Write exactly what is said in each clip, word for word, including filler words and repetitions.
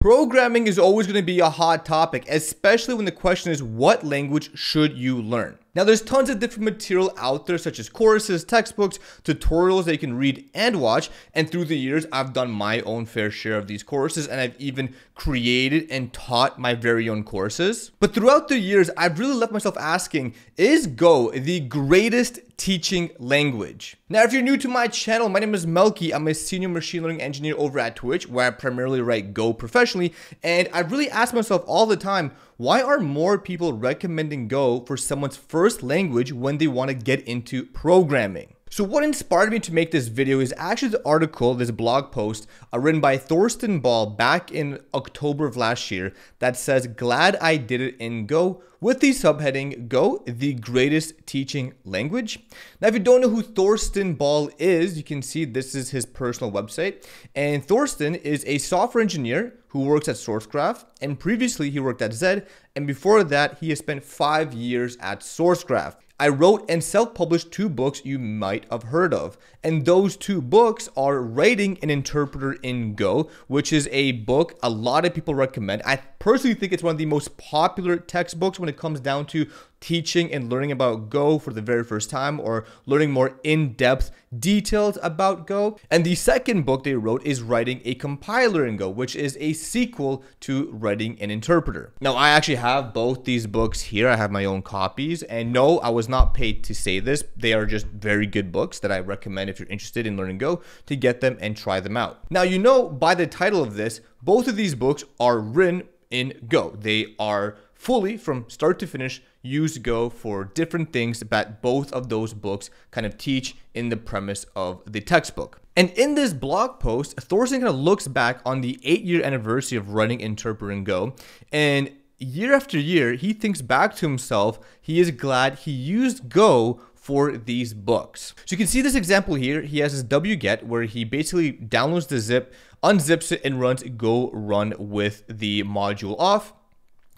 Programming is always going to be a hot topic, especially when the question is what language should you learn? Now, there's tons of different material out there, such as courses, textbooks, tutorials that you can read and watch. And through the years, I've done my own fair share of these courses, and I've even created and taught my very own courses. But throughout the years, I've really left myself asking, is Go the greatest teaching language? Now, if you're new to my channel, my name is Melkey. I'm a senior machine learning engineer over at Twitch, where I primarily write Go professionally. And I've really asked myself all the time, why are more people recommending Go for someone's first language when they want to get into programming? So what inspired me to make this video is actually the article, this blog post uh, written by Thorsten Ball back in October of last year that says, "Glad I Did It in Go," with the subheading, "Go, the greatest teaching language." Now, if you don't know who Thorsten Ball is, you can see this is his personal website. And Thorsten is a software engineer who works at Sourcegraph. And previously he worked at Zed. And before that, he has spent five years at Sourcegraph. I wrote and self-published two books you might have heard of. And those two books are Writing an Interpreter in Go, which is a book a lot of people recommend. I personally think it's one of the most popular textbooks when it comes down to teaching and learning about Go for the very first time, or learning more in-depth details about Go. And the second book they wrote is Writing a Compiler in Go, which is a sequel to Writing an Interpreter. Now, I actually have both these books here. I have my own copies, and no, I was not paid to say this. They are just very good books that I recommend if you're interested in learning Go to get them and try them out. Now, you know, by the title of this, both of these books are written in Go. They are fully, from start to finish, use Go for different things that both of those books kind of teach in the premise of the textbook. And in this blog post, Thorsten kind of looks back on the eight-year anniversary of Writing Interpreter in Go, and year after year, he thinks back to himself, he is glad he used Go for these books. So you can see this example here. He has his wget where he basically downloads the zip, unzips it, and runs Go run with the module off.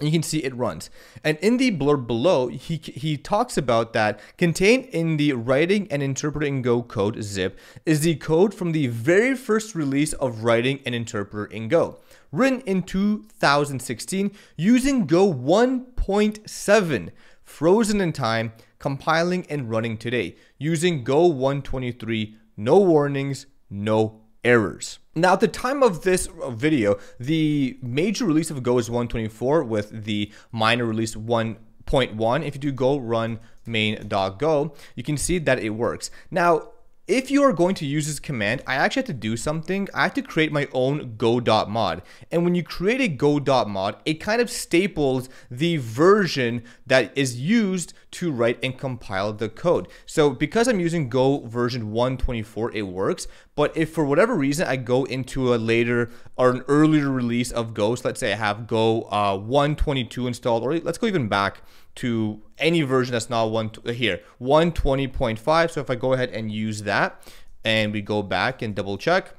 You can see it runs. And in the blurb below, he, he talks about that contained in the Writing and Interpreting Go code zip is the code from the very first release of Writing and Interpreter in Go, written in two thousand sixteen using Go one point seven, frozen in time, compiling and running today, using Go one twenty-three, no warnings, no errors. Now, at the time of this video, the major release of Go is one twenty-four with the minor release one point one. If you do go run main.go, you can see that it works. Now, if you are going to use this command, I actually have to do something. I have to create my own go.mod. And when you create a go.mod, it kind of staples the version that is used to write and compile the code. So because I'm using Go version one twenty-four, it works. But if for whatever reason I go into a later or an earlier release of Go, so let's say I have Go uh, one twenty-two installed, or let's go even back to any version that's not one here, one twenty point five. So if I go ahead and use that and we go back and double check,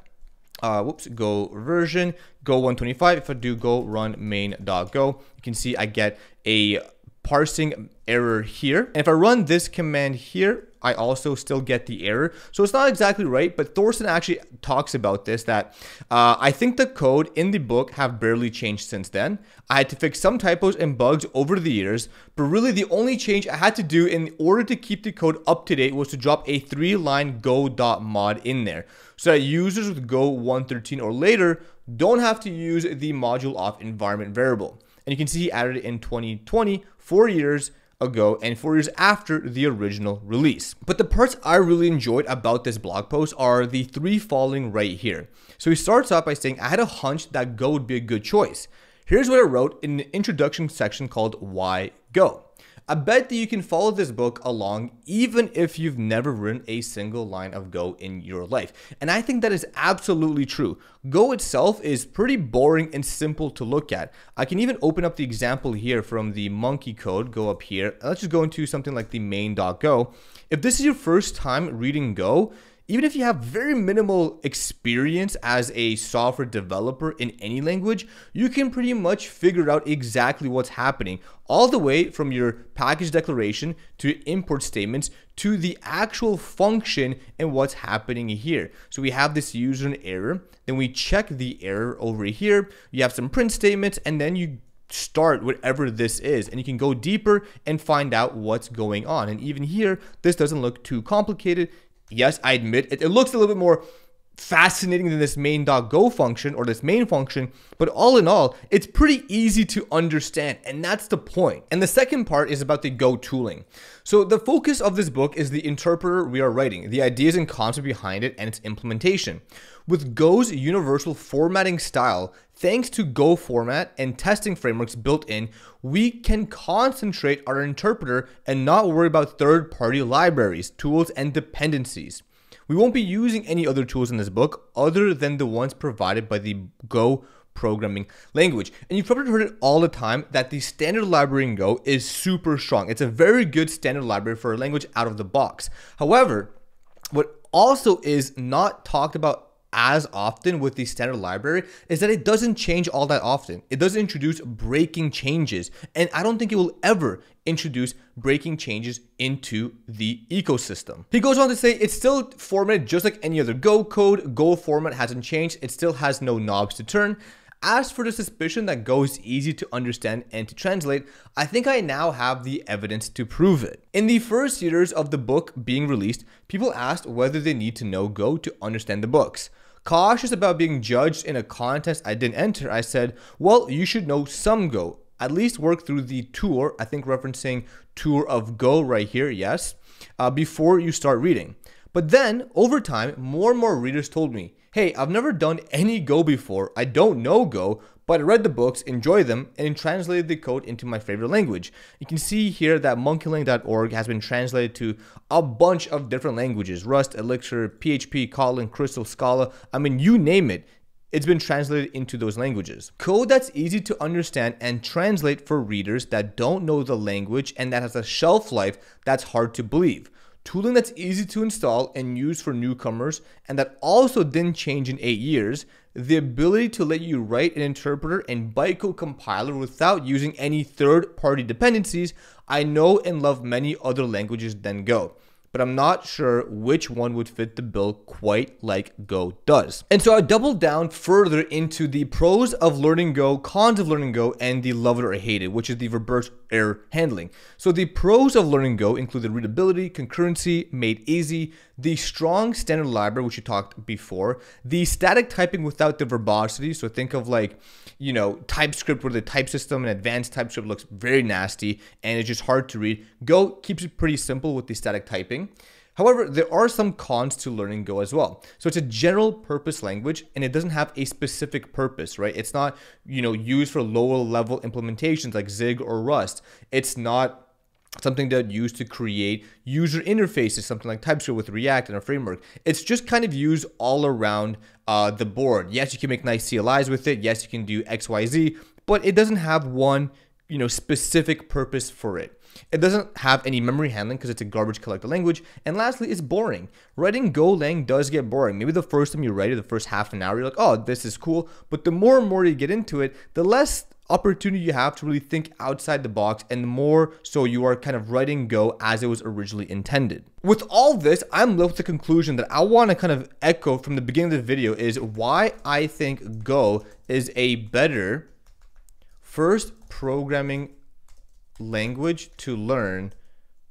uh, whoops, Go version, Go one twenty-five. If I do go run main.go, you can see I get a parsing error here. And if I run this command here, I also still get the error. So it's not exactly right, but Thorsten actually talks about this, that uh, I think the code in the book have barely changed since then. I had to fix some typos and bugs over the years, but really the only change I had to do in order to keep the code up to date was to drop a three-line go.mod in there, so that users with Go one thirteen or later don't have to use the module off environment variable. And you can see he added it in twenty twenty, four years ago and four years after the original release. But the parts I really enjoyed about this blog post are the three following right here. So he starts off by saying, I had a hunch that Go would be a good choice. Here's what I wrote in the introduction section called Why Go. I bet that you can follow this book along even if you've never written a single line of Go in your life. And I think that is absolutely true. Go itself is pretty boring and simple to look at. I can even open up the example here from the monkey code, go up here. Let's just go into something like the main.go. If this is your first time reading Go, even if you have very minimal experience as a software developer in any language, you can pretty much figure out exactly what's happening, all the way from your package declaration to import statements to the actual function and what's happening here. So we have this user and error, then we check the error over here, you have some print statements, and then you start whatever this is, and you can go deeper and find out what's going on. And even here, this doesn't look too complicated. Yes, I admit it, it looks a little bit more fascinating than this main.go function or this main function, but all in all, it's pretty easy to understand, and that's the point. And the second part is about the Go tooling. So the focus of this book is the interpreter we are writing, the ideas and concept behind it, and its implementation. With Go's universal formatting style, thanks to Go format and testing frameworks built in, we can concentrate our interpreter and not worry about third-party libraries, tools, and dependencies. We won't be using any other tools in this book other than the ones provided by the Go programming language. And you've probably heard it all the time that the standard library in Go is super strong. It's a very good standard library for a language out of the box. However, what also is not talked about as often with the standard library is that it doesn't change all that often. It doesn't introduce breaking changes, and I don't think it will ever introduce breaking changes into the ecosystem. He goes on to say it's still formatted just like any other Go code. Go format hasn't changed. It still has no knobs to turn. As for the suspicion that Go is easy to understand and to translate, I think I now have the evidence to prove it. In the first years of the book being released, people asked whether they need to know Go to understand the books. Cautious about being judged in a contest I didn't enter, I said, well, you should know some Go. At least work through the tour, I think referencing Tour of Go right here, yes, uh, before you start reading. But then, over time, more and more readers told me, hey, I've never done any Go before, I don't know Go, but I read the books, enjoy them, and translated the code into my favorite language. You can see here that monkeylang dot org has been translated to a bunch of different languages, Rust, Elixir, P H P, Kotlin, Crystal, Scala, I mean, you name it, it's been translated into those languages. Code that's easy to understand and translate for readers that don't know the language and that has a shelf life that's hard to believe. Tooling that's easy to install and use for newcomers and that also didn't change in eight years, the ability to let you write an interpreter and bytecode compiler without using any third-party dependencies. I know and love many other languages than Go, but I'm not sure which one would fit the bill quite like Go does. And so I doubled down further into the pros of learning Go, cons of learning Go, and the love it or hate it, which is the reverse error handling. So the pros of learning Go included readability, concurrency, made easy, the strong standard library, which you talked before, the static typing without the verbosity. So think of like, you know, TypeScript where the type system and advanced TypeScript looks very nasty and it's just hard to read. Go keeps it pretty simple with the static typing. However, there are some cons to learning Go as well. So it's a general purpose language and it doesn't have a specific purpose, right? It's not, you know, used for lower level implementations like Zig or Rust. It's not something that used to create user interfaces, something like TypeScript with React and a framework. It's just kind of used all around uh, the board. Yes, you can make nice C L Is with it. Yes, you can do X, Y, Z, but it doesn't have one, you know, specific purpose for it. It doesn't have any memory handling because it's a garbage collector language. And lastly, it's boring. Writing Go lang does get boring. Maybe the first time you write it, the first half an hour, you're like, oh, this is cool. But the more and more you get into it, the less opportunity you have to really think outside the box and the more so you are kind of writing Go as it was originally intended. With all this, I'm left with the conclusion that I want to kind of echo from the beginning of the video is why I think Go is a better first programming language to learn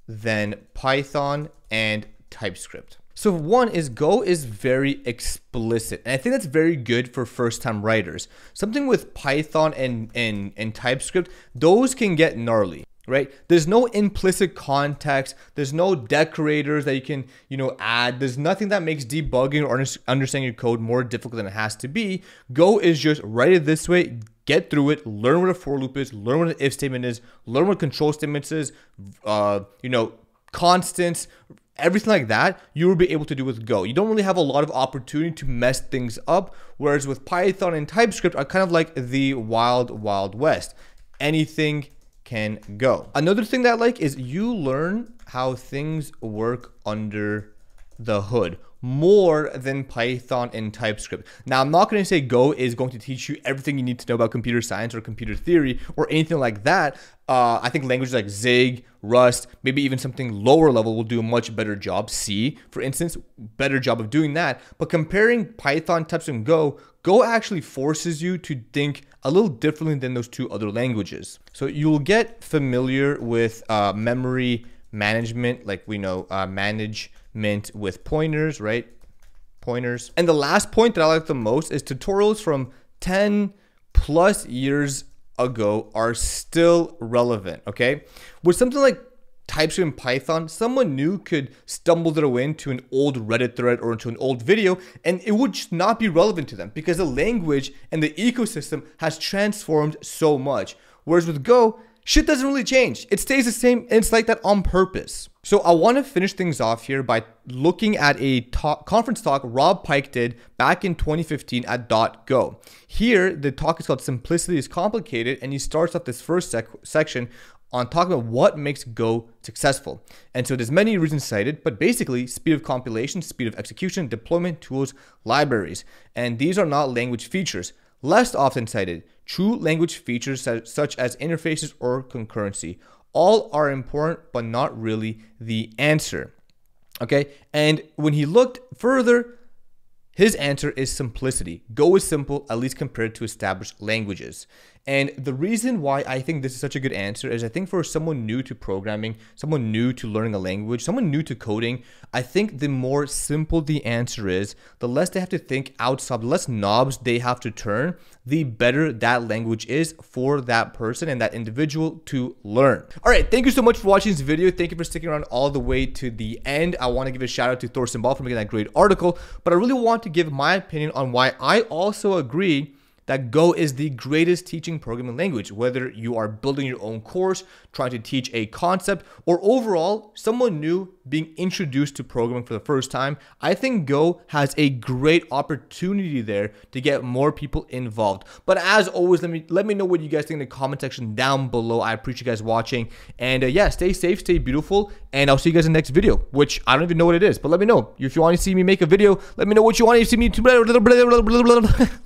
than Python and TypeScript. So one is Go is very explicit, and I think that's very good for first-time writers. Something with Python and, and, and TypeScript, those can get gnarly, right? There's no implicit context, there's no decorators that you can, you know, add, there's nothing that makes debugging or understanding your code more difficult than it has to be. Go is just write it this way, get through it, learn what a for loop is, learn what an if statement is, learn what control statements is, uh, you know, constants, everything like that, you will be able to do with Go. You don't really have a lot of opportunity to mess things up, whereas with Python and TypeScript are kind of like the wild, wild west. Anything can go. Another thing that I like is you learn how things work under the hood. more than Python and TypeScript. Now, I'm not going to say Go is going to teach you everything you need to know about computer science or computer theory or anything like that. Uh, I think languages like Zig, Rust, maybe even something lower level will do a much better job. C, for instance, better job of doing that. But comparing Python, TypeScript, and Go, Go actually forces you to think a little differently than those two other languages. So you'll get familiar with uh, memory management, like we know, uh, manage meant with pointers, right? Pointers. And the last point that I like the most is tutorials from ten plus years ago are still relevant, okay? With something like TypeScript and Python, someone new could stumble their way into an old Reddit thread or into an old video, and it would just not be relevant to them because the language and the ecosystem has transformed so much. Whereas with Go, shit doesn't really change. It stays the same, and it's like that on purpose. So I want to finish things off here by looking at a talk, conference talk Rob Pike did back in twenty fifteen at .go. Here, the talk is called Simplicity is Complicated, and he starts off this first sec section on talking about what makes Go successful. And so there's many reasons cited, but basically speed of compilation, speed of execution, deployment, tools, libraries. And these are not language features. Less often cited, true language features such as interfaces or concurrency. All are important, but not really the answer. Okay, and when he looked further, his answer is simplicity. Go is simple, at least compared to established languages. And the reason why I think this is such a good answer is I think for someone new to programming, someone new to learning a language, someone new to coding, I think the more simple the answer is, the less they have to think outside, the less knobs they have to turn, the better that language is for that person and that individual to learn. All right, thank you so much for watching this video. Thank you for sticking around all the way to the end. I want to give a shout out to Thorsten Ball for making that great article, but I really want to give my opinion on why I also agree that Go is the greatest teaching programming language, whether you are building your own course, trying to teach a concept, or overall, someone new being introduced to programming for the first time. I think Go has a great opportunity there to get more people involved. But as always, let me let me know what you guys think in the comment section down below. I appreciate you guys watching. And uh, yeah, stay safe, stay beautiful, and I'll see you guys in the next video, which I don't even know what it is, but let me know. If you want to see me make a video, let me know what you want to see me do.